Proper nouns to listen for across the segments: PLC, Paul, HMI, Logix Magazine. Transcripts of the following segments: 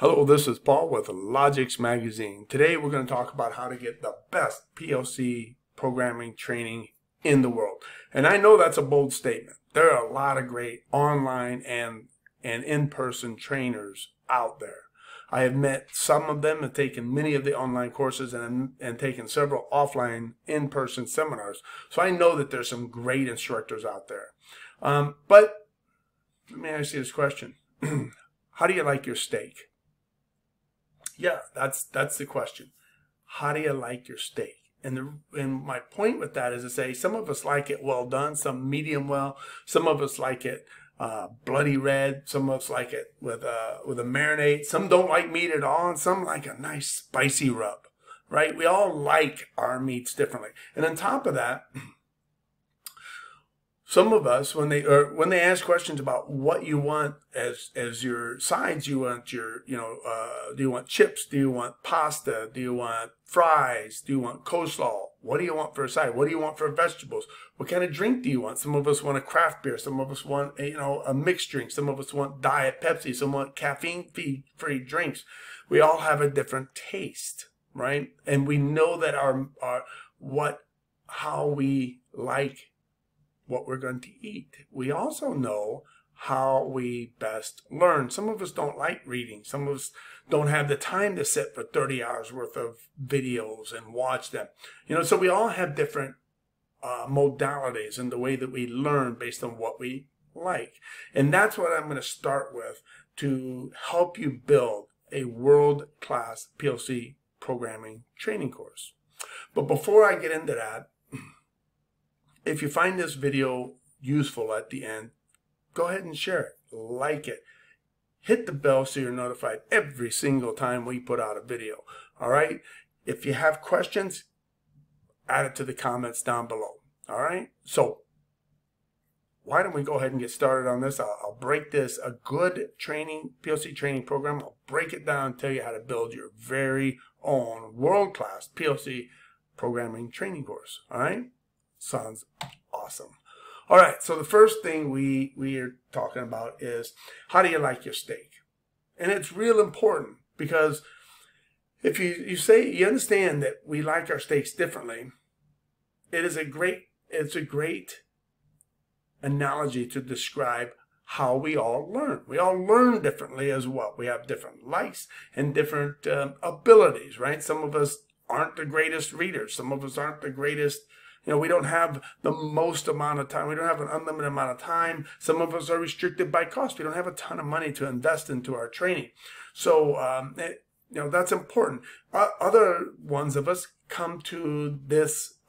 Hello, this is Paul with Logix Magazine. Today we're going to talk about how to get the best PLC programming training in the world. And I know that's a bold statement. There are a lot of great online and in-person trainers out there. I have met some of them and taken many of the online courses and taken several offline in-person seminars. So I know that there's some great instructors out there. But let me ask you this question. How do you like your steak? Yeah, that's the question. How do you like your steak? And my point with that is to say some of us like it well done, some medium well, some of us like it bloody red, some of us like it with a marinade, some don't like meat at all, and some like a nice spicy rub, right? We all like our meats differently. And on top of that, some of us, when they ask questions about what you want as your sides, you want your, do you want chips? Do you want pasta? Do you want fries? Do you want coleslaw? What do you want for a side? What do you want for vegetables? What kind of drink do you want? Some of us want a craft beer. Some of us want, a mixed drink. Some of us want Diet Pepsi. Some want caffeine-free drinks. We all have a different taste, right? And we know that how we like what we're going to eat. We also know how we best learn. Some of us don't like reading. Some of us don't have the time to sit for 30 hours worth of videos and watch them. So we all have different modalities in the way that we learn based on what we like. And that's what I'm going to start with to help you build a world-class PLC programming training course. But before I get into that, if you find this video useful at the end, go ahead and share it, like it, hit the bell so you're notified every single time we put out a video, all right? If you have questions, add it to the comments down below, all right? So why don't we go ahead and get started on this? I'll break this, a good training, PLC training program, I'll break it down and tell you how to build your very own world-class PLC programming training course, all right? Sounds awesome. All right, so the first thing we are talking about is how do you like your steak? And it's real important because if you say you understand that we like our steaks differently, it's a great analogy to describe how we all learn. We all learn differently as well. We have different likes and different abilities, right? Some of us aren't the greatest readers. Some of us aren't the greatest. We don't have the most amount of time. We don't have an unlimited amount of time. Some of us are restricted by cost. We don't have a ton of money to invest into our training. So, that's important. Other ones of us come to this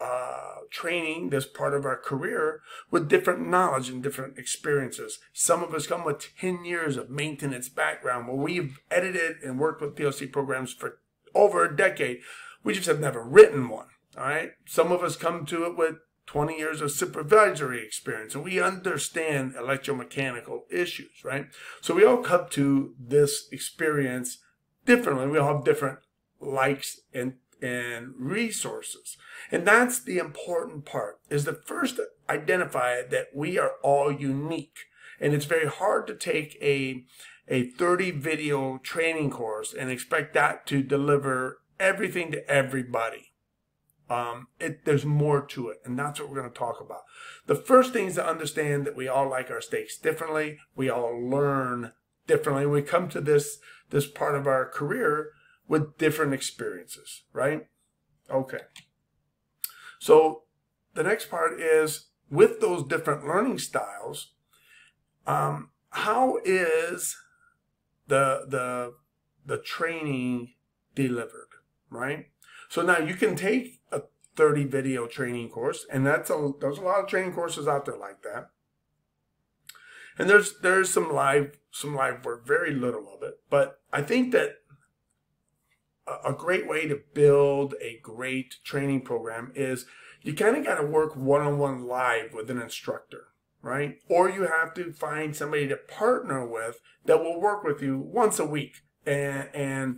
training, this part of our career, with different knowledge and different experiences. Some of us come with 10 years of maintenance background where we've edited and worked with PLC programs for over a decade. We just have never written one. All right. Some of us come to it with 20 years of supervisory experience, and we understand electromechanical issues, right? So we all come to this experience differently. We all have different likes and resources. And that's the important part, is to first identify that we are all unique. And it's very hard to take a 30-video training course and expect that to deliver everything to everybody. There's more to it, and that's what we're going to talk about. The first thing is to understand that we all like our steaks differently. We all learn differently. We come to this part of our career with different experiences, right? Okay. So the next part is with those different learning styles, how is the training delivered, right? So now you can take a 30-video training course, and there's a lot of training courses out there like that. And there's some live work, very little of it, but I think that a great way to build a great training program is you kind of got to work one-on-one live with an instructor, right? Or you have to find somebody to partner with that will work with you once a week and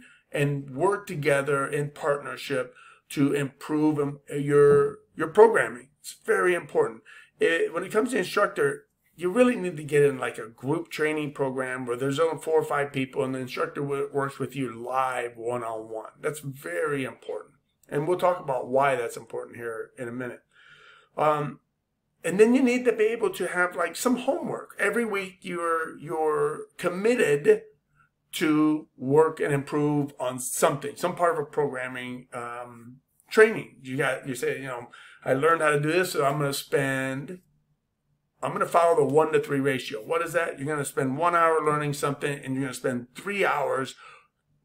work together in partnership to improve your programming. It's very important. When it comes to instructor, you really need to get in like a group training program where there's only 4 or 5 people and the instructor works with you live one-on-one. That's very important. And we'll talk about why that's important here in a minute. And then you need to be able to have like some homework. Every week you're committed to work and improve on something, some part of a programming training. You say, you know, I learned how to do this, so I'm going to follow the 1-to-3 ratio. What is that? You're going to spend 1 hour learning something and you're going to spend 3 hours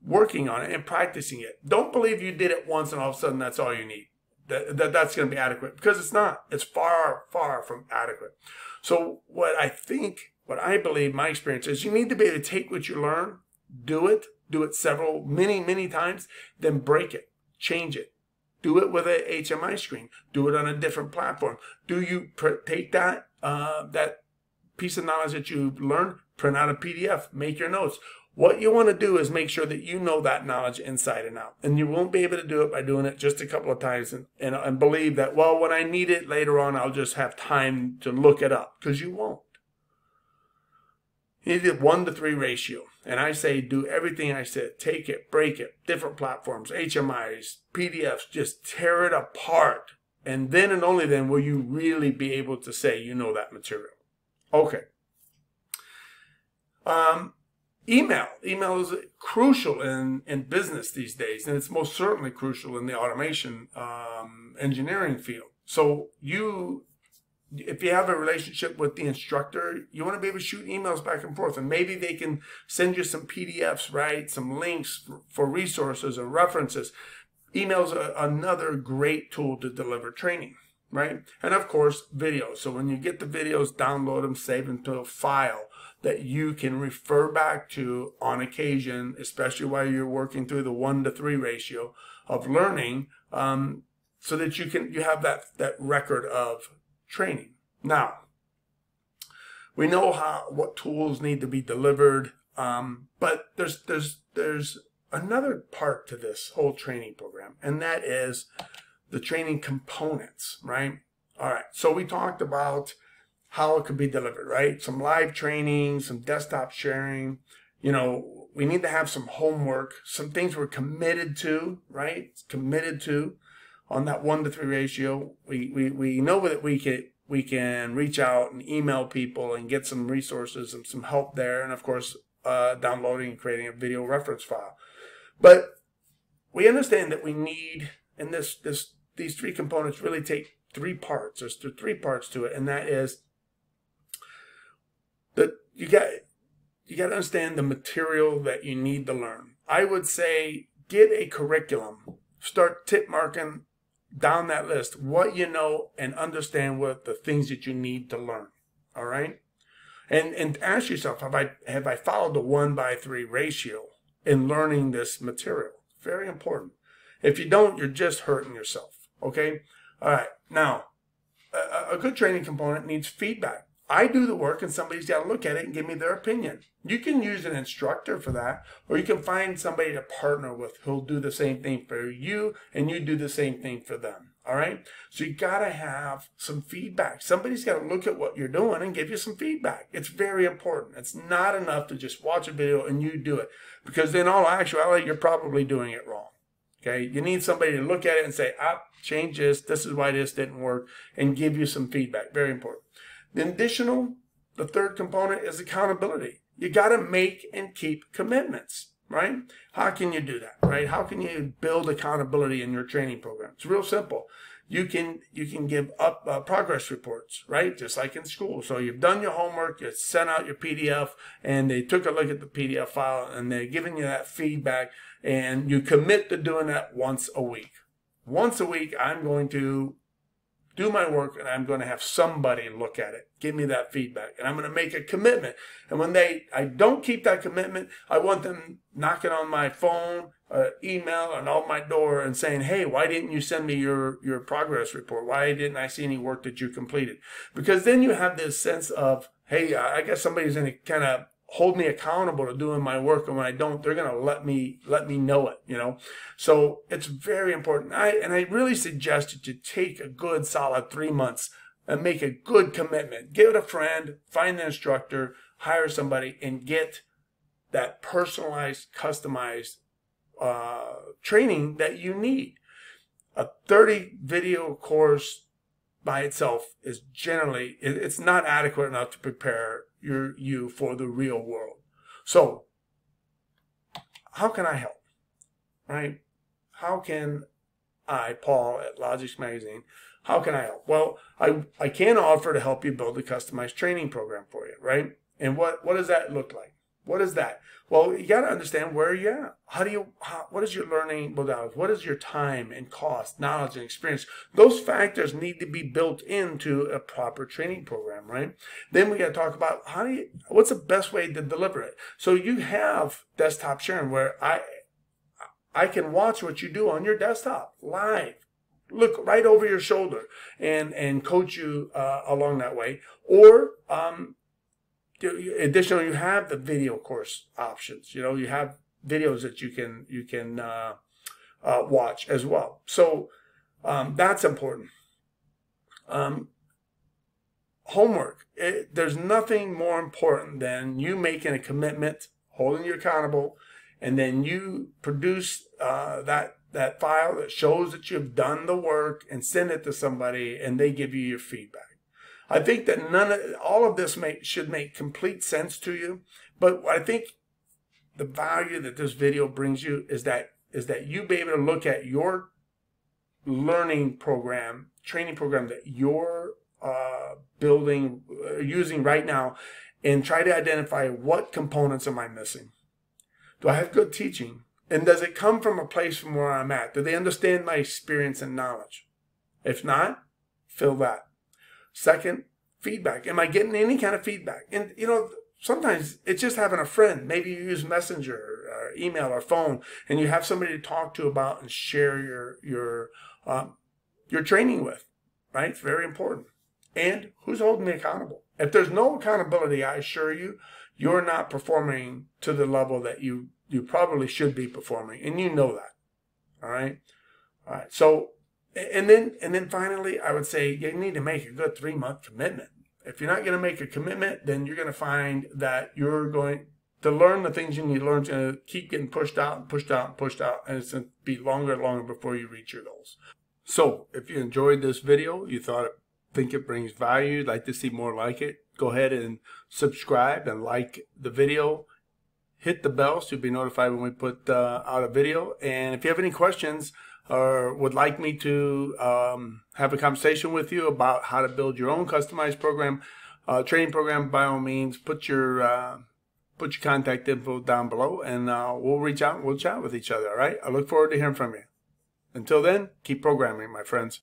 working on it and practicing it. Don't believe you did it once and all of a sudden that's all you need. That's going to be adequate, because it's not. It's far, far from adequate. So what I believe, my experience is, you need to be able to take what you learn, do it many times, then break it, change it. Do it with an HMI screen. Do it on a different platform. Do you take that that piece of knowledge that you've learned, print out a PDF, make your notes. What you want to do is make sure that you know that knowledge inside and out. And you won't be able to do it by doing it just a couple of times and believe that, well, when I need it later on, I'll just have time to look it up, because you won't. You need a 1-to-3 ratio. And I say do everything I said. Take it, break it, different platforms, HMIs, PDFs, just tear it apart. And then and only then will you really be able to say you know that material. Okay. Email. Email is crucial in business these days, and it's most certainly crucial in the automation engineering field. So if you have a relationship with the instructor, you want to be able to shoot emails back and forth, and maybe they can send you some PDFs, right? Some links for resources and references. Email's another great tool to deliver training, right? And of course, videos. So when you get the videos, download them, save them to a file that you can refer back to on occasion, especially while you're working through the 1-to-3 ratio of learning, so that you have that record of training. Now, we know what tools need to be delivered, but there's another part to this whole training program, and that is the training components, right? All right, so we talked about how it could be delivered, right? Some live training, some desktop sharing. You know, we need to have some homework, some things we're committed to, right? Committed to on that 1-to-3 ratio. We know that we can reach out and email people and get some resources and some help there. And of course, downloading and creating a video reference file. But we understand that we need, and these three components really take three parts. There's three parts to it, and that is, you got to understand the material that you need to learn. I would say get a curriculum. Start tick marking down that list, what you know, and understand what the things that you need to learn. All right? And ask yourself, have I followed the 1-by-3 ratio in learning this material? Very important. If you don't, you're just hurting yourself. Okay? All right. Now, a good training component needs feedback. I do the work and somebody's got to look at it and give me their opinion. You can use an instructor for that, or you can find somebody to partner with who'll do the same thing for you and you do the same thing for them. All right. So you got to have some feedback. Somebody's got to look at what you're doing and give you some feedback. It's very important. It's not enough to just watch a video and you do it, because in all actuality, you're probably doing it wrong. Okay. You need somebody to look at it and say, ah, change this. This is why this didn't work, and give you some feedback. Very important. The third component is accountability. You got to make and keep commitments, right? How can you do that, right? How can you build accountability in your training program? It's real simple. You can give up progress reports, right? Just like in school. So you've done your homework, you sent out your PDF, and they took a look at the PDF file, and they're giving you that feedback, and you commit to doing that once a week. Once a week, I'm going to do my work, and I'm going to have somebody look at it, give me that feedback, and I'm going to make a commitment. And when I don't keep that commitment, I want them knocking on my phone, email, and on my door and saying, hey, why didn't you send me your progress report? Why didn't I see any work that you completed? Because then you have this sense of, hey, I guess somebody's going to kind of hold me accountable to doing my work, and when I don't, they're going to let me know it, you know. So it's very important. I really suggest that you take a good solid 3 months and make a good commitment. Give it a friend, find the instructor, hire somebody, and get that personalized, customized training that you need. A 30-video course by itself is generally, it's not adequate enough to prepare you for the real world. So how can I help, right? How can I, Paul at Logix Magazine, how can I help? Well, I can offer to help you build a customized training program for you, right? And what does that look like? What is that? Well, you got to understand where you're at. What is your learning modalities? What is your time and cost, knowledge and experience? Those factors need to be built into a proper training program, right? Then we got to talk about what's the best way to deliver it. So you have desktop sharing where I can watch what you do on your desktop live. Look right over your shoulder and coach you along that way. Or, additionally, you have the video course options. You know, you have videos that you can watch as well. So that's important. Homework. There's nothing more important than you making a commitment, holding you accountable, and then you produce that file that shows that you've done the work and send it to somebody, and they give you your feedback. I think that all of this should make complete sense to you, but I think the value that this video brings you is that you be able to look at your learning program, training program that you're building, using right now, and try to identify what components am I missing. Do I have good teaching? And does it come from a place from where I'm at? Do they understand my experience and knowledge? If not, fill that. Second, feedback. Am I getting any kind of feedback? And, you know, sometimes it's just having a friend. Maybe you use Messenger or email or phone, and you have somebody to talk to about and share your training with, right? It's very important. And who's holding me accountable? If there's no accountability, I assure you, you're not performing to the level that you probably should be performing, and you know that, all right? All right, so... And then finally, I would say you need to make a good 3-month commitment. If you're not going to make a commitment, then you're going to find that you're going to learn the things you need to learn. It's going to keep getting pushed out and pushed out and pushed out, and it's going to be longer and longer before you reach your goals. So if you enjoyed this video, you think it brings value, you'd like to see more like it, go ahead and subscribe and like the video. Hit the bell so you'll be notified when we put out a video. And if you have any questions, or would like me to have a conversation with you about how to build your own customized program, training program, by all means, put your contact info down below, and we'll reach out and we'll chat with each other, all right? I look forward to hearing from you. Until then, keep programming, my friends.